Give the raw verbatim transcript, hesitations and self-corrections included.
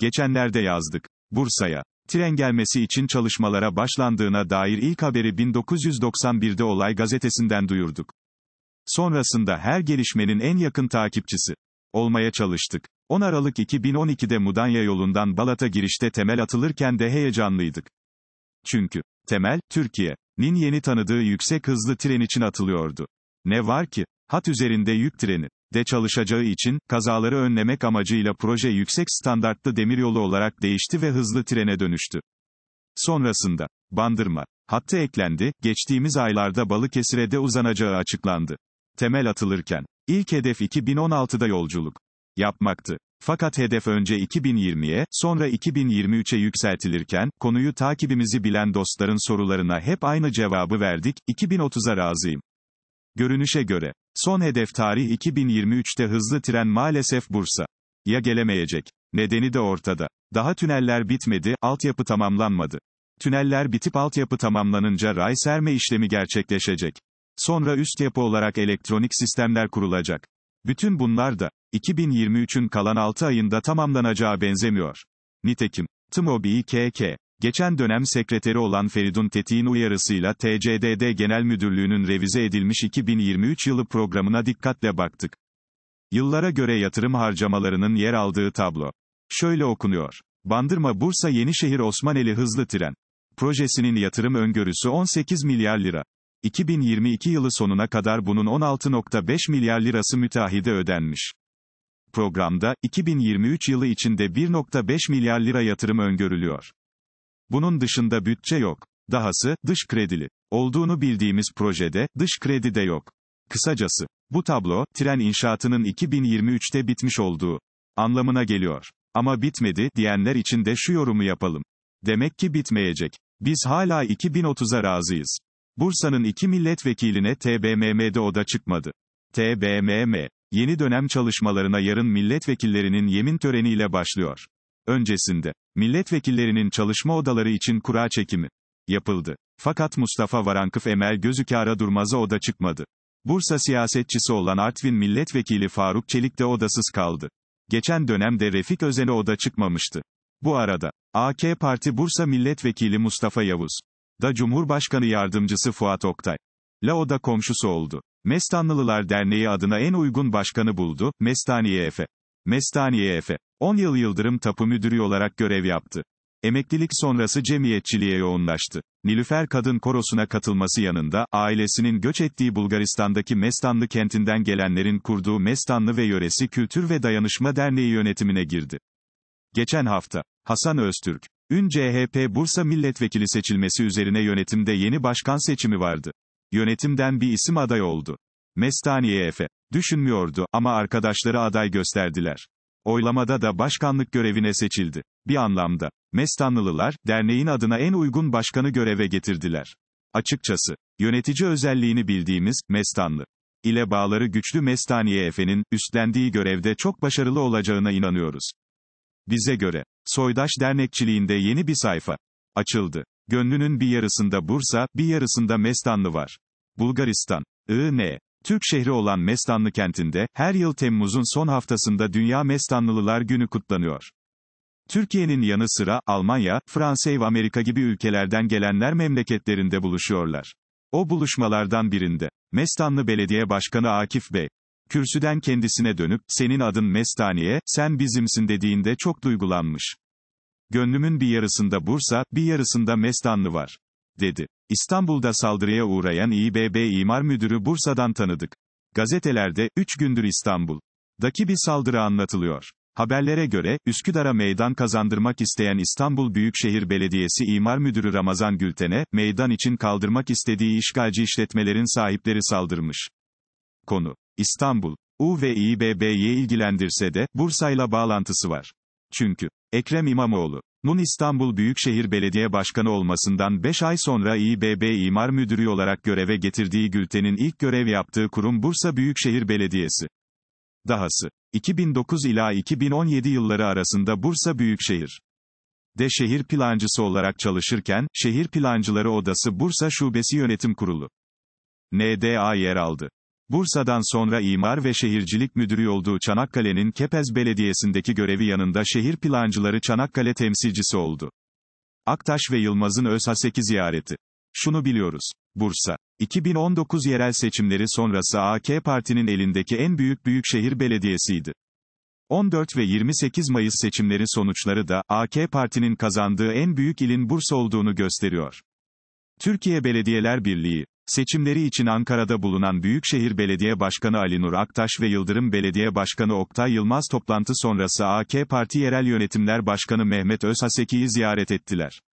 Geçenlerde yazdık. Bursa'ya tren gelmesi için çalışmalara başlandığına dair ilk haberi bin dokuz yüz doksan bir'de Olay gazetesinden duyurduk. Sonrasında her gelişmenin en yakın takipçisi olmaya çalıştık. on Aralık iki bin on iki'de Mudanya yolundan Balat'a girişte temel atılırken de heyecanlıydık. Çünkü temel, Türkiye'nin yeni tanıdığı yüksek hızlı tren için atılıyordu. Ne var ki, hat üzerinde yük treni de çalışacağı için, kazaları önlemek amacıyla proje yüksek standartlı demiryolu olarak değişti ve hızlı trene dönüştü. Sonrasında Bandırma hattı eklendi, geçtiğimiz aylarda Balıkesir'e de uzanacağı açıklandı. Temel atılırken ilk hedef iki bin on altı'da yolculuk yapmaktı. Fakat hedef önce iki bin yirmi'ye, sonra iki bin yirmi üç'e yükseltilirken, konuyu takibimizi bilen dostların sorularına hep aynı cevabı verdik, iki bin otuz'a razıyım. Görünüşe göre, son hedef tarih iki bin yirmi üç'te hızlı tren maalesef Bursa'ya gelemeyecek. Nedeni de ortada. Daha tüneller bitmedi, altyapı tamamlanmadı. Tüneller bitip altyapı tamamlanınca ray serme işlemi gerçekleşecek. Sonra üst yapı olarak elektronik sistemler kurulacak. Bütün bunlar da iki bin yirmi üç'ün kalan altı ayında tamamlanacağı benzemiyor. Nitekim, TMOBİ K K, geçen dönem sekreteri olan Feridun Tetik'in uyarısıyla T C D D Genel Müdürlüğü'nün revize edilmiş iki bin yirmi üç yılı programına dikkatle baktık. Yıllara göre yatırım harcamalarının yer aldığı tablo şöyle okunuyor. Bandırma Bursa Yenişehir Osmaneli Hızlı Tren projesinin yatırım öngörüsü on sekiz milyar lira. iki bin yirmi iki yılı sonuna kadar bunun on altı nokta beş milyar lirası müteahhide ödenmiş. Programda, iki bin yirmi üç yılı içinde bir nokta beş milyar lira yatırım öngörülüyor. Bunun dışında bütçe yok. Dahası, dış kredili olduğunu bildiğimiz projede, dış kredi de yok. Kısacası, bu tablo, tren inşaatının iki bin yirmi üç'te bitmiş olduğu anlamına geliyor. Ama bitmedi diyenler için de şu yorumu yapalım. Demek ki bitmeyecek. Biz hala iki bin otuz'a razıyız. Bursa'nın iki milletvekiline T B M M'de oda çıkmadı. T B M M, yeni dönem çalışmalarına yarın milletvekillerinin yemin töreniyle başlıyor. Öncesinde, milletvekillerinin çalışma odaları için kura çekimi yapıldı. Fakat Mustafa Varankıf Emel Gözükara Durmaz'a oda çıkmadı. Bursa siyasetçisi olan Artvin milletvekili Faruk Çelik de odasız kaldı. Geçen dönemde Refik Özen'e oda çıkmamıştı. Bu arada, A K Parti Bursa milletvekili Mustafa Yavuz da Cumhurbaşkanı Yardımcısı Fuat Oktay la oda komşusu oldu. Mestanlılılar Derneği adına en uygun başkanı buldu, Mestaniye Efe. Mestaniye Efe, on yıl Yıldırım Tapu Müdürü olarak görev yaptı. Emeklilik sonrası cemiyetçiliğe yoğunlaştı. Nilüfer Kadın Korosu'na katılması yanında, ailesinin göç ettiği Bulgaristan'daki Mestanlı kentinden gelenlerin kurduğu Mestanlı ve Yöresi Kültür ve Dayanışma Derneği yönetimine girdi. Geçen hafta, Hasan Öztürk, ün C H P Bursa milletvekili seçilmesi üzerine yönetimde yeni başkan seçimi vardı. Yönetimden bir isim aday oldu. Mestaniye Efe düşünmüyordu ama arkadaşları aday gösterdiler. Oylamada da başkanlık görevine seçildi. Bir anlamda Mestanlılar Derneği'nin adına en uygun başkanı göreve getirdiler. Açıkçası, yönetici özelliğini bildiğimiz Mestanlı ile bağları güçlü Mestaniye Efe'nin üstlendiği görevde çok başarılı olacağına inanıyoruz. Bize göre soydaş dernekçiliğinde yeni bir sayfa açıldı. Gönlünün bir yarısında Bursa, bir yarısında Mestanlı var. Bulgaristan, I N, Türk şehri olan Mestanlı kentinde, her yıl Temmuz'un son haftasında Dünya Mestanlılılar Günü kutlanıyor. Türkiye'nin yanı sıra, Almanya, Fransa ve Amerika gibi ülkelerden gelenler memleketlerinde buluşuyorlar. O buluşmalardan birinde, Mestanlı Belediye Başkanı Akif Bey, kürsüden kendisine dönüp, senin adın Mestaniye, sen bizimsin dediğinde çok duygulanmış. Gönlümün bir yarısında Bursa, bir yarısında Mestanlı var, dedi. İstanbul'da saldırıya uğrayan İBB İmar Müdürü Bursa'dan tanıdık. Gazetelerde, üç gündür İstanbul'daki bir saldırı anlatılıyor. Haberlere göre, Üsküdar'a meydan kazandırmak isteyen İstanbul Büyükşehir Belediyesi İmar Müdürü Ramazan Gülten'e, meydan için kaldırmak istediği işgalci işletmelerin sahipleri saldırmış. Konu, İstanbul, U ve İBB'yi ilgilendirse de, Bursa'yla bağlantısı var. Çünkü, Ekrem İmamoğlu'nun İstanbul Büyükşehir Belediye Başkanı olmasından beş ay sonra İBB İmar Müdürü olarak göreve getirdiği Gülten'in ilk görev yaptığı kurum Bursa Büyükşehir Belediyesi. Dahası, iki bin dokuz ila iki bin on yedi yılları arasında Bursa Büyükşehir de şehir plancısı olarak çalışırken, Şehir Plancıları Odası Bursa Şubesi Yönetim Kurulu N D A yer aldı. Bursa'dan sonra İmar ve Şehircilik Müdürü olduğu Çanakkale'nin Kepez Belediyesi'ndeki görevi yanında Şehir Plancıları Çanakkale temsilcisi oldu. Aktaş ve Yılmaz'ın ÖSHAS'taki ziyareti. Şunu biliyoruz. Bursa, iki bin on dokuz yerel seçimleri sonrası A K Parti'nin elindeki en büyük büyükşehir belediyesiydi. on dört ve yirmi sekiz Mayıs seçimleri sonuçları da, A K Parti'nin kazandığı en büyük ilin Bursa olduğunu gösteriyor. Türkiye Belediyeler Birliği, seçimleri için Ankara'da bulunan Büyükşehir Belediye Başkanı Ali Nur Aktaş ve Yıldırım Belediye Başkanı Oktay Yılmaz toplantı sonrası A K Parti Yerel Yönetimler Başkanı Mehmet Özhaseki'yi ziyaret ettiler.